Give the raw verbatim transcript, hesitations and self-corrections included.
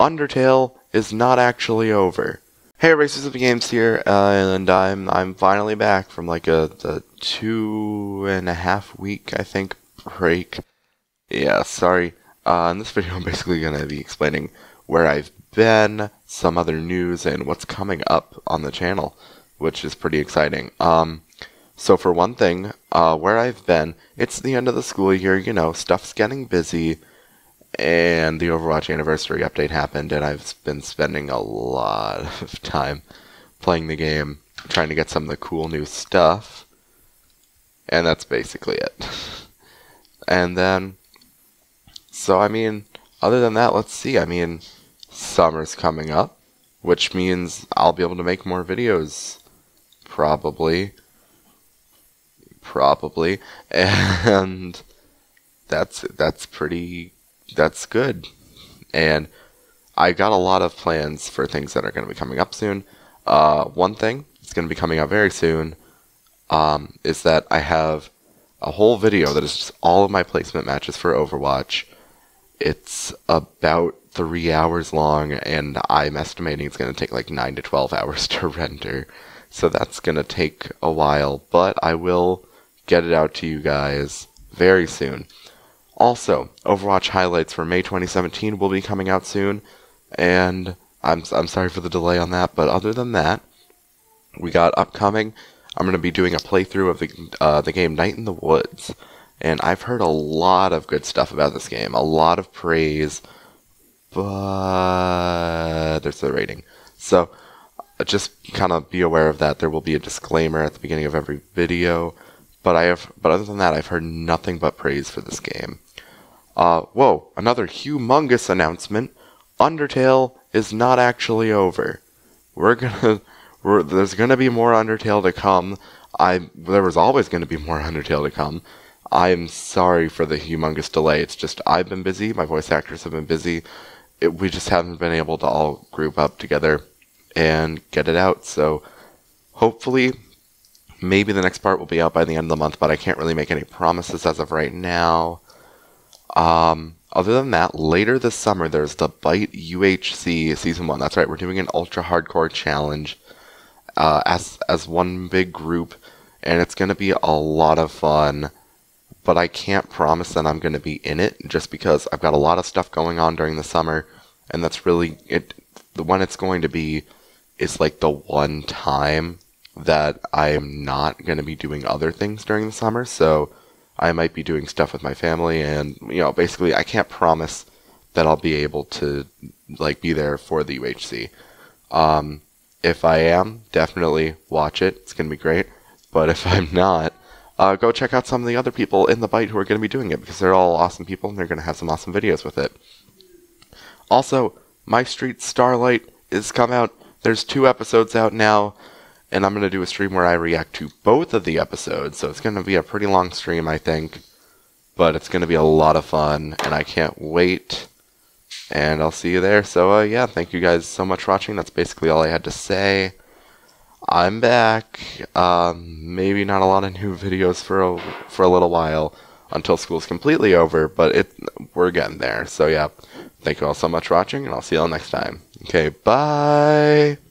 Undertale is not actually over. Hey, Races of the Games here, uh, and I'm I'm finally back from like a, a two and a half week, I think, break. Yeah, sorry. Uh, in this video, I'm basically gonna be explaining where I've been, some other news, and what's coming up on the channel, which is pretty exciting. Um, so for one thing, uh, where I've been, it's the end of the school year, you know, stuff's getting busy, and the Overwatch anniversary update happened, and I've been spending a lot of time playing the game, trying to get some of the cool new stuff, and that's basically it. And then, so I mean, other than that, let's see, I mean, summer's coming up, which means I'll be able to make more videos, probably, probably, and that's, that's pretty... that's good. And I got a lot of plans for things that are going to be coming up soon. Uh, one thing that's going to be coming up very soon um, is that I have a whole video that is just all of my placement matches for Overwatch. It's about three hours long, and I'm estimating it's going to take like nine to twelve hours to render. So that's going to take a while, but I will get it out to you guys very soon. Also, Overwatch highlights for May twenty seventeen will be coming out soon, and I'm I'm sorry for the delay on that. But other than that, we got upcoming. I'm going to be doing a playthrough of the uh, the game Night in the Woods, and I've heard a lot of good stuff about this game, a lot of praise. But there's the rating, so just kind of be aware of that. There will be a disclaimer at the beginning of every video. But I have, but other than that, I've heard nothing but praise for this game. Uh, whoa, another humongous announcement. Undertale is not actually over. We're gonna, we're, there's gonna be more Undertale to come. I, there was always gonna be more Undertale to come. I'm sorry for the humongous delay. It's just, I've been busy, my voice actors have been busy. It, we just haven't been able to all group up together and get it out, so hopefully... maybe the next part will be out by the end of the month, but I can't really make any promises as of right now. Um, other than that, later this summer, there's the Bite U H C Season one. That's right, we're doing an ultra-hardcore challenge uh, as, as one big group, and it's going to be a lot of fun. But I can't promise that I'm going to be in it, just because I've got a lot of stuff going on during the summer, and that's really... it. The one it's going to be is like the one time... that I'm not going to be doing other things during the summer, so I might be doing stuff with my family, and, you know, basically I can't promise that I'll be able to, like, be there for the U H C. Um, if I am, definitely watch it. It's going to be great. But if I'm not, uh, go check out some of the other people in the Bite who are going to be doing it, because they're all awesome people, and they're going to have some awesome videos with it. Also, My Street Starlight is come out. There's two episodes out now. And I'm going to do a stream where I react to both of the episodes, so it's going to be a pretty long stream, I think. But it's going to be a lot of fun, and I can't wait. And I'll see you there. So, uh, yeah, thank you guys so much for watching. That's basically all I had to say. I'm back. Um, maybe not a lot of new videos for a, for a little while, until school's completely over, but it we're getting there. So, yeah, thank you all so much for watching, and I'll see you all next time. Okay, bye!